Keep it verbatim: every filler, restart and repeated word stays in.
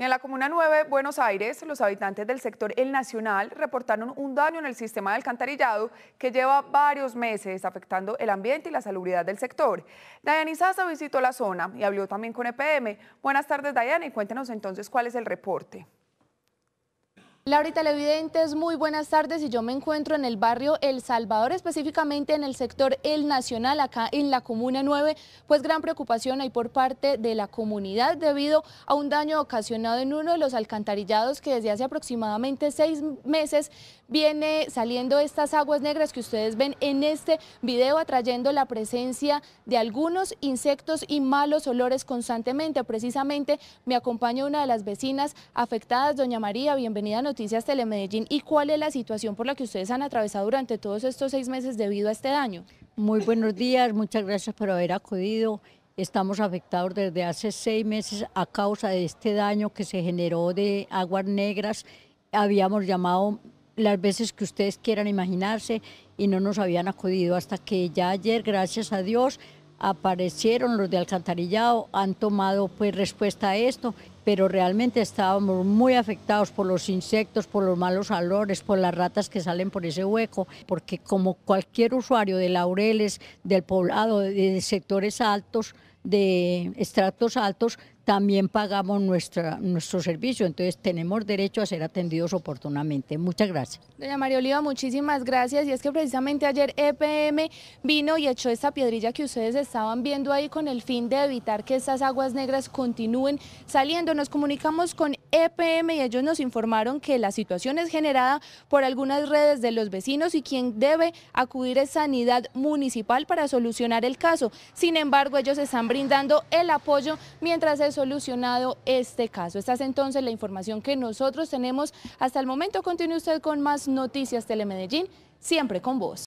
Y en la Comuna nueve, Buenos Aires, los habitantes del sector El Nacional reportaron un daño en el sistema de alcantarillado que lleva varios meses afectando el ambiente y la salubridad del sector. Diana Isaza visitó la zona y habló también con E P M. Buenas tardes, Diana, y cuéntanos entonces cuál es el reporte. Laura y televidentes, muy buenas tardes, y yo me encuentro en el barrio El Salvador, específicamente en el sector El Nacional, acá en la Comuna nueve, pues gran preocupación hay por parte de la comunidad debido a un daño ocasionado en uno de los alcantarillados que desde hace aproximadamente seis meses viene saliendo estas aguas negras que ustedes ven en este video, atrayendo la presencia de algunos insectos y malos olores constantemente. Precisamente me acompaña una de las vecinas afectadas, doña María, bienvenida a Noticias Noticias Telemedellín. ¿Y cuál es la situación por la que ustedes han atravesado durante todos estos seis meses debido a este daño? Muy buenos días, muchas gracias por haber acudido. Estamos afectados desde hace seis meses a causa de este daño que se generó de aguas negras. Habíamos llamado las veces que ustedes quieran imaginarse y no nos habían acudido hasta que ya ayer, gracias a Dios, aparecieron los de alcantarillado, han tomado pues respuesta a esto, pero realmente estábamos muy afectados por los insectos, por los malos olores, por las ratas que salen por ese hueco, porque como cualquier usuario de Laureles, del poblado, de sectores altos, de estratos altos, también pagamos nuestra, nuestro servicio, entonces tenemos derecho a ser atendidos oportunamente. Muchas gracias. Doña María Oliva, muchísimas gracias. Y es que precisamente ayer E P M vino y echó esta piedrilla que ustedes estaban viendo ahí con el fin de evitar que estas aguas negras continúen saliendo. Nos comunicamos con E P M y ellos nos informaron que la situación es generada por algunas redes de los vecinos y quien debe acudir es Sanidad Municipal para solucionar el caso. Sin embargo, ellos están brindando el apoyo mientras es solucionado este caso. Esta es entonces la información que nosotros tenemos hasta el momento. Continúe usted con más Noticias Telemedellín, siempre con vos.